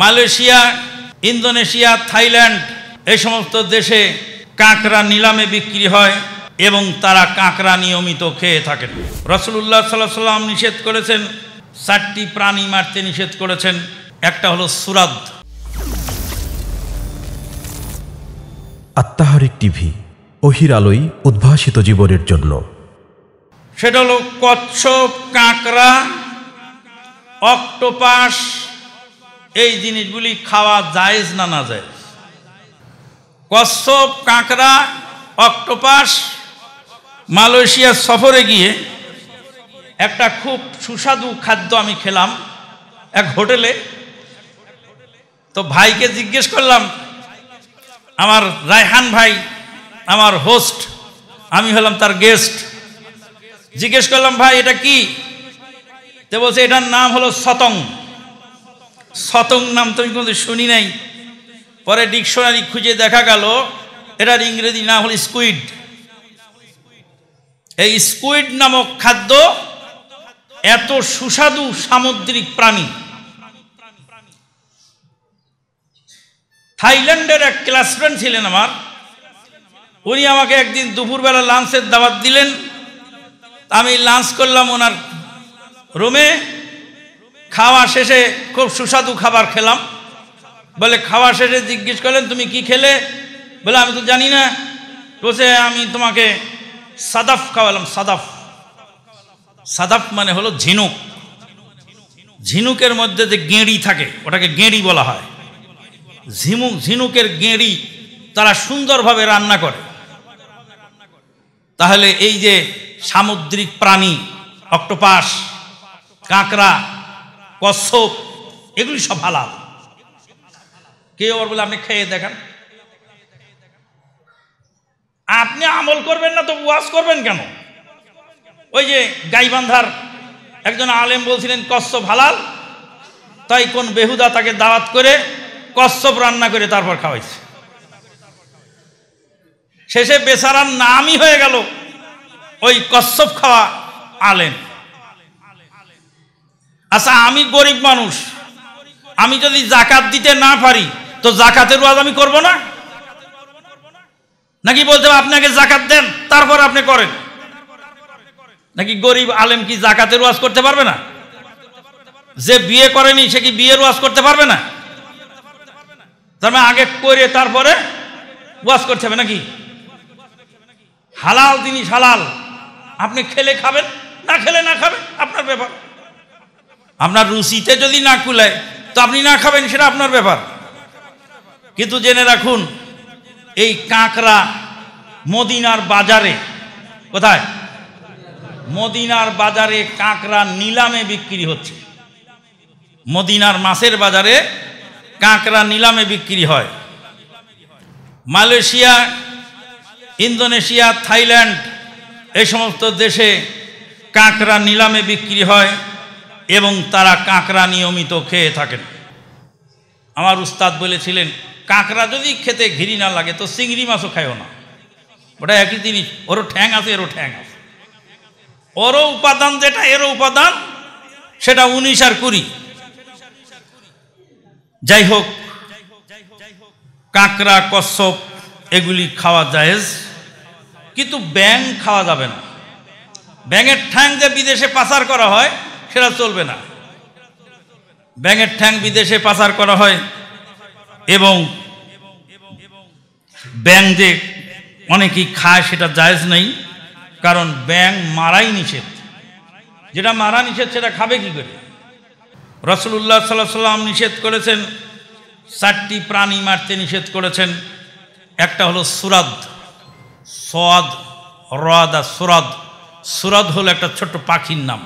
Malaysia, Indonesia, Thailand এই সমস্ত দেশে কাঁকড়া নিলামে বিক্রি হয় এবং তারা কাঁকড়া নিয়মিত খেয়ে থাকেন। রাসূলুল্লাহ সাল্লাল্লাহু আলাইহি ওয়াসাল্লাম নিষেধ করেছেন, ৪টি প্রাণী মারতে নিষেধ করেছেন। একটা হলো সুরাদ। আত্মাহারিক টিভি, ওহির আলোয় উদ্ভাসিত জীবনের জন্য। সেটা হলো কচ্ছপ, কাঁকড়া, অক্টোপাস, এই জিনিসগুলি খাওয়া জায়েজ না না জায়েজ? কচ্ছপ, কাঁকড়া, অক্টোপাস মালয়েশিয়া সফরে গিয়ে একটা খুব সুস্বাদু খাদ্য আমি খেলাম এক হোটেলে। তো ভাইকে জিজ্ঞেস করলাম, আমার রায়হান ভাই আমার হোস্ট, আমি হলাম তার গেস্ট। জিজ্ঞেস করলাম, ভাই এটা কি? তো বলছে এটার নাম হলো সতং। সতং নাম তো আমি কোনো শুনি নাই। পরে ডিকশনারি খুঁজে দেখা গেল এটার ইংরেজি নাম হলো স্কুইড। এই স্কুইড নামক খাদ্য এত সুস্বাদু সামুদ্রিক প্রাণী। থাইল্যান্ডের এক ক্লাসমেট ছিলেন আমার, উনি আমাকে একদিন দুপুরবেলা লাঞ্চের দাওয়াত দিলেন। আমি লাঞ্চ করলাম ওনার রুমে। খাওয়া শেষে খুব সুস্বাদু খাবার খেলাম। বলে খাওয়া শেষে জিজ্ঞেস করলেন, তুমি কি খেলে? বলে আমি তো জানি না। বলছে আমি তোমাকে সাদাফ খাওয়ালাম। সাদাফ, সাদাফ মানে হলো ঝিনুক। ঝিনুকের মধ্যে যে গেঁড়ি থাকে ওটাকে গেঁড়ি বলা হয়। ঝিনুকের গেঁড়ি তারা সুন্দরভাবে রান্না করে। তাহলে এই যে সামুদ্রিক প্রাণী, অক্টোপাস, কাঁকড়া, কচ্ছপ, এগুলি সব হালাল। কেউ আবার বলে আপনি খেয়ে দেখান। আপনি আমল করবেন না তো ওয়াজ করবেন কেন? ওই যে গাইবান্ধার একজন আলেম বলছিলেন কচ্ছপ হালাল, তাই কোন বেহুদা তাকে দাওয়াত করে কচ্ছপ রান্না করে তারপর খাওয়াইছে। শেষে বেচারার নামই হয়ে গেল ওই কচ্ছপ খাওয়া আলেম। আচ্ছা, আমি গরিব মানুষ, আমি যদি জাকাত দিতে না পারি তো জাকাতের ওয়াজ আমি করব না? নাকি বলতে আপনাকে জাকাত দেন তারপর আপনি করেন? নাকি গরিব আলেম কি জাকাতের ওয়াজ করতে পারবে না? যে বিয়ে করেনি সে কি বিয়ের ওয়াজ করতে পারবে না? তার মানে আগে করে তারপরে ওয়াজ করতে হবে নাকি? হালাল জিনিস হালাল, আপনি খেলে খাবেন, না খেলে না খাবেন, আপনার ব্যাপার। আপনার রুচিতে যদি না কুলায় তো আপনি না খাবেন, সেটা আপনার ব্যাপার। কিন্তু জেনে রাখুন, এই কাঁকড়া মদিনার বাজারে, কোথায়? মদিনার বাজারে কাঁকড়া নিলামে বিক্রি হচ্ছে। মদিনার মাছের বাজারে কাঁকড়া নিলামে বিক্রি হয়। মালয়েশিয়া, ইন্দোনেশিয়া, থাইল্যান্ড এই সমস্ত দেশে কাঁকড়া নিলামে বিক্রি হয় এবং তারা কাঁকড়া নিয়মিত খেয়ে থাকেন। আমার উস্তাদ বলেছিলেন, কাঁকড়া যদি খেতে ঘিরি না লাগে তো চিংড়ি মাছও খায়ও না, ওটা একই জিনিস। ওরও ঠ্যাং আছে, এরও ঠ্যাং আছে, ওরও উপাদান যেটা, এরও উপাদান সেটা 19 আর 20। যাই হোক, কাঁকড়া, কচ্ছপ এগুলি খাওয়া জায়েজ, কিন্তু ব্যাঙ খাওয়া যাবে না। ব্যাঙের ঠ্যাং যে বিদেশে পাচার করা হয় সেটা চলবে না। ব্যাঙের ঠ্যাং বিদেশে পাচার করা হয় এবং ব্যাঙ যে অনেকেই খায় সেটা জায়েজ নেই, কারণ ব্যাঙ মারাই নিষেধ। যেটা মারা নিষেধ সেটা খাবে কি করে? রাসূলুল্লাহ সাল্লাল্লাহু আলাইহি ওয়াসাল্লাম নিষেধ করেছেন, ৪টি প্রাণী মারতে নিষেধ করেছেন। একটা হলো সুরাদ। সওয়াদ, রাদ, সুরাদ। সুরাদ হলো একটা ছোট্ট পাখির নাম।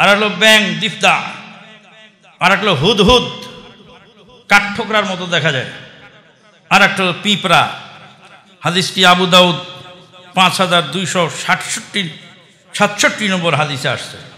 আর হলো ব্যাঙ, দিফদা। আর একটা হলো হুদহুদ, কাঠঠোকরার মতো দেখা যায়। আর একটা হলো পিঁপড়া। হাদিসটি আবু দাউদ 5267 নম্বর হাদিসে আসছে।